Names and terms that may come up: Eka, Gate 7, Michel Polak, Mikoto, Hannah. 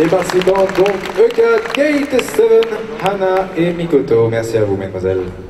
Les participants, donc Eka, Gate 7, Hannah et Mikoto. Merci à vous, mesdemoiselles.